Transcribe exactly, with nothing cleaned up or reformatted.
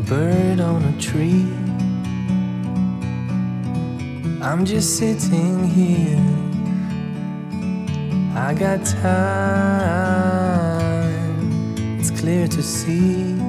a bird on a tree. I'm just sitting here, I got time, it's clear to see.